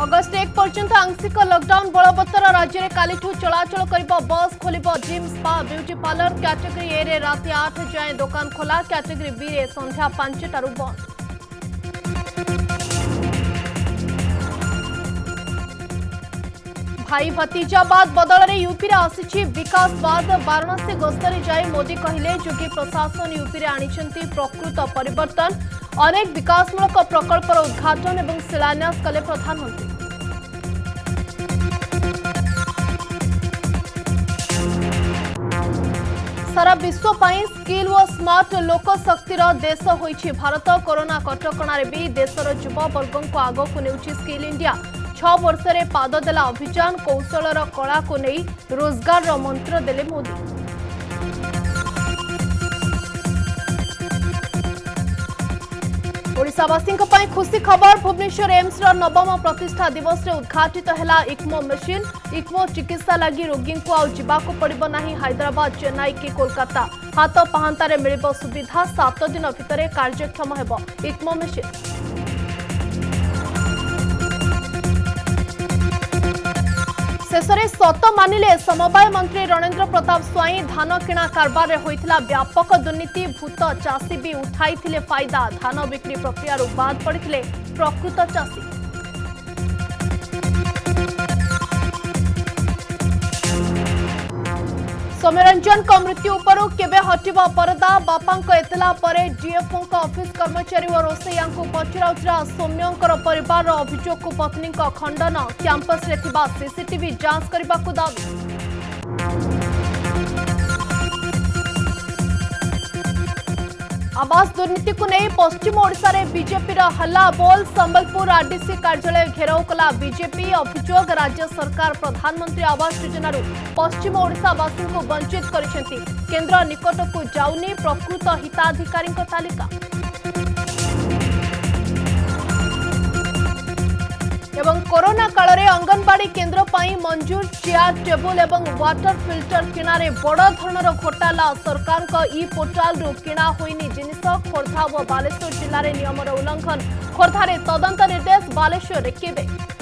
अगस्त 1 पर्यंत आंशिक लॉकडाउन बलवत्तर राज्य में कालीठू चलाचल कर बस खोल gym spa beauty parlour category ए रे रात 8 जाए दुकान खोला कैटेगरी बी रे संध्या 5 बंद। भाई भतीजावाद बदल में यूपी आसी विकासवाद वाराणसी गस्तर जाए मोदी कहले योगी प्रशासन यूपी आनी प्रकृत परिवर्तन अनेक विकासमूलक प्रकल्पर उद्घाटन और शिलान्यास कले प्रधानमंत्री। सारा विश्व पाई स्किल और स्मार्ट लोकशक्तिर देश होइछि भारत कोरोना कटकणार भी देशर युववर्ग को आगक नेउछि स्किल इंडिया 6 वर्ष में पाद देला अभियान कौशलर कला को नहीं रोजगार मंत्र देले मोदी। ओडिशावासी खुशी खबर भुवनेश्वर एम्स नवम प्रतिष्ठा दिवस रे उद्घाटित है इक्मो मशीन इक्मो चिकित्सा लगी रोगी को आवाक पड़ो ना हैदराबाद चेन्नई कि कोलकाता हाथ पहांतारे मिल सुविधा 7 दिन भितर कार्यक्षम हो इक्मो मशीन। शेषे सत मानिले समवाय मंत्री रणेंद्र प्रताप स्वाई धान किणा कारबार होता व्यापक दुर्नीति भूत चाषी भी उठाई फायदा धान बिक्री प्रक्रियारू बाद पड़ते प्रकृत चाषी। सौम्यरंजन मृत्यु उपरू केबे हटिबा परदा बापां एतला पर डीएफओ ऑफिस कर्मचारी और रोसैया पचराउचरा सौम्यंकर परिवार अभियोग को पत्नी का खंडन कैंपस रे थिबा सीसीटीवी जांच करने को दाबी। आवास दुर्नीति को नहीं पश्चिम ओडिशा रे बीजेपी रा हल्ला बोल संबलपुर आरडीसी कार्यालय घेराव कला बीजेपी अभियोग राज्य सरकार प्रधानमंत्री आवास योजना पश्चिम ओडिशावासी को वंचित करिसेंती केंद्र निकट को जाउनी प्रकृत हिताधिकारी तालिका। एवं कोरोना काल रे अंगनवाड़ी केंद्र पाई मंजूर चेयर टेबल एवं वाटर फिल्टर किनारे बड़ धरणर घोटाला सरकार का ई पोर्टाल रो किणा होइनी जिनिस खोर्धा और बालेश्वर जिले में नियमर उल्लंघन खोर्धारे तदंत निर्देश बालेश्वर केबे।